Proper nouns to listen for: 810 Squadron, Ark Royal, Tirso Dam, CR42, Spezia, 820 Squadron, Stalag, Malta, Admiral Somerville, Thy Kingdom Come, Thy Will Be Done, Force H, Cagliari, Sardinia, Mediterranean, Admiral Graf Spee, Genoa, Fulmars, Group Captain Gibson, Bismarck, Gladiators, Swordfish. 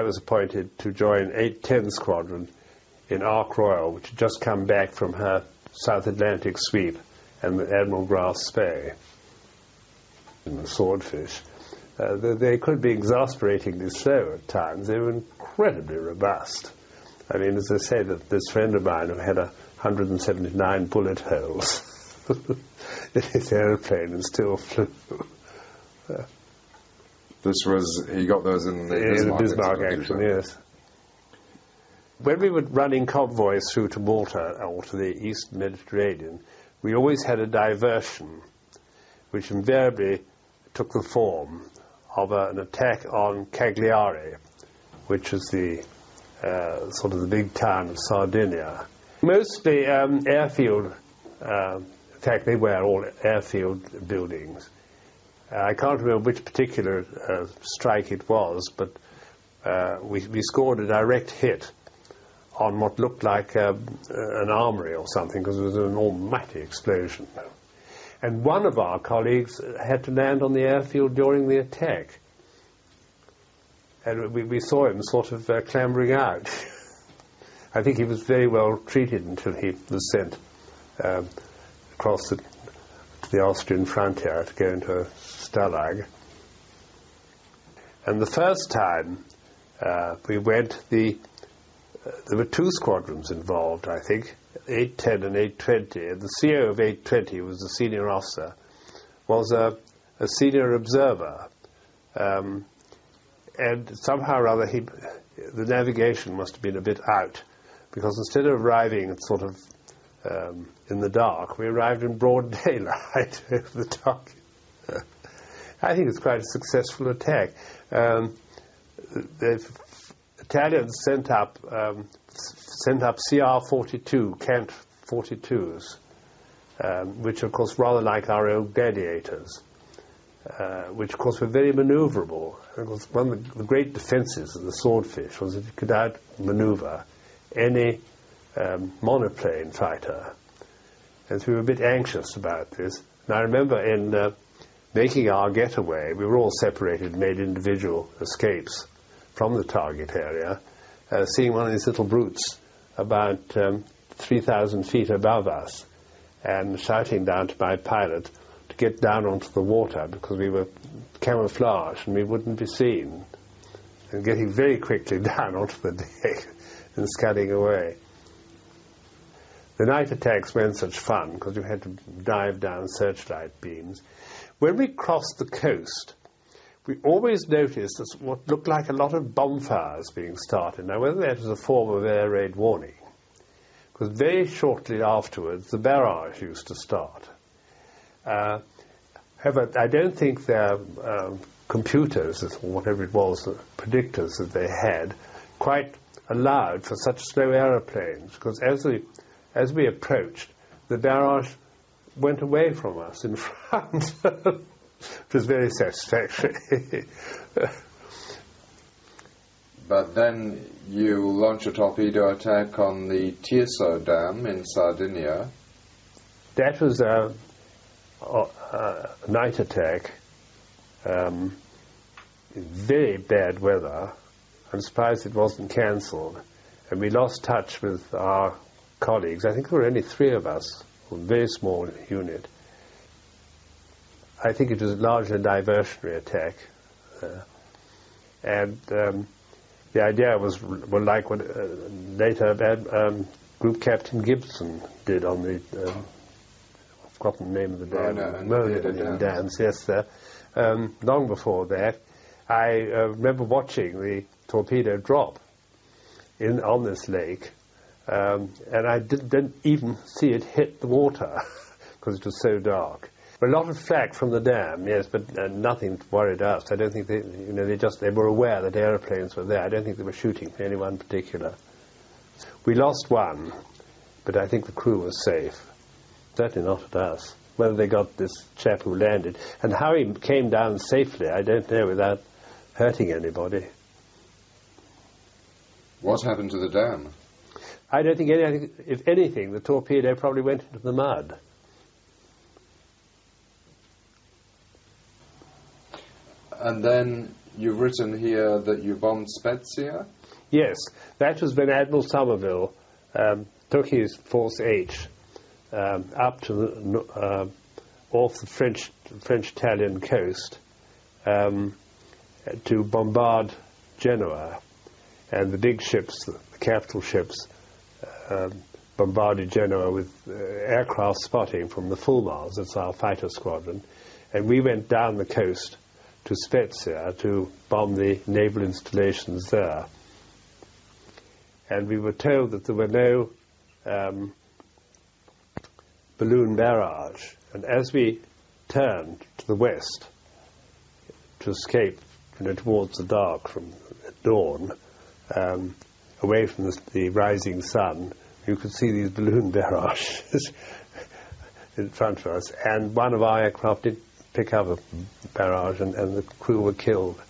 I was appointed to join 810 Squadron in Ark Royal, which had just come back from her South Atlantic sweep and the Admiral Graf Spee and the Swordfish. They could be exasperatingly slow at times. They were incredibly robust. I mean, as I say, that this friend of mine who had 179 bullet holes in his aeroplane and still flew. This was, he got those in the Bismarck action, yes. When we were running convoys through to Malta or to the East Mediterranean, we always had a diversion, which invariably took the form of an attack on Cagliari, which is the sort of the big town of Sardinia. Mostly airfield, in fact they were all airfield buildings. I can't remember which particular strike it was, but we scored a direct hit on what looked like an armory or something, because it was an almighty explosion. And one of our colleagues had to land on the airfield during the attack. And we saw him sort of clambering out. I think he was very well treated until he was sent across the Austrian frontier to go into Stalag. And the first time we went, there were two squadrons involved, I think, 810 and 820. And the CO of 820 was the senior officer, was a senior observer. And somehow or other, the navigation must have been a bit out, because instead of arriving at sort of in the dark, we arrived in broad daylight over the target. I think it's quite a successful attack. The Italians sent up CR42, Cant 42s, which of course rather like our old Gladiators, which of course were very manoeuvrable. One of the great defences of the Swordfish was that it could outmanoeuvre any monoplane fighter, and so we were a bit anxious about this. And I remember in making our getaway, we were all separated, made individual escapes from the target area, seeing one of these little brutes about 3,000 feet above us, and shouting down to my pilot to get down onto the water, because we were camouflaged and we wouldn't be seen, and getting very quickly down onto the deck and scudding away. The night attacks weren't such fun, because you had to dive down searchlight beams. When we crossed the coast, we always noticed what looked like a lot of bonfires being started. Now, whether that was a form of air raid warning, because very shortly afterwards the barrage used to start. However, I don't think their computers, or whatever it was, the predictors that they had, quite allowed for such slow aeroplanes, because as we approached, the barrage went away from us in front. It was very satisfactory. But then you launch a torpedo attack on the Tirso Dam in Sardinia. That was a night attack. Very bad weather. I'm surprised it wasn't cancelled. And we lost touch with our colleagues. I think there were only three of us, a very small unit. I think it was largely a diversionary attack, and the idea was like what later Group Captain Gibson did on the I've forgotten the name of the dam, dams. Yes, sir. Long before that, I remember watching the torpedo drop on this lake, and I didn't even see it hit the water because it was so dark. A lot of flak from the dam, yes, but nothing worried us. I don't think they were aware that aeroplanes were there. I don't think they were shooting for anyone in particular. We lost one, but I think the crew was safe. Certainly not at us. Whether they got this chap who landed, and how he came down safely, I don't know, without hurting anybody. What happened to the dam? I don't think anything. If anything, the torpedo probably went into the mud. And then You've written here that you bombed Spezia? Yes, that was when Admiral Somerville took his Force H up to the, off the French-Italian coast to bombard Genoa, and the big ships, the capital ships, bombarded Genoa with aircraft spotting from the Fulmars, that's our fighter squadron, and we went down the coast to Spezia to bomb the naval installations there. And we were told that there were no balloon barrage, and as we turned to the west to escape, you know, towards the dark from dawn, away from the rising sun, you could see these balloon barrages in front of us, and one of our aircraft did pick up a barrage, and the crew were killed.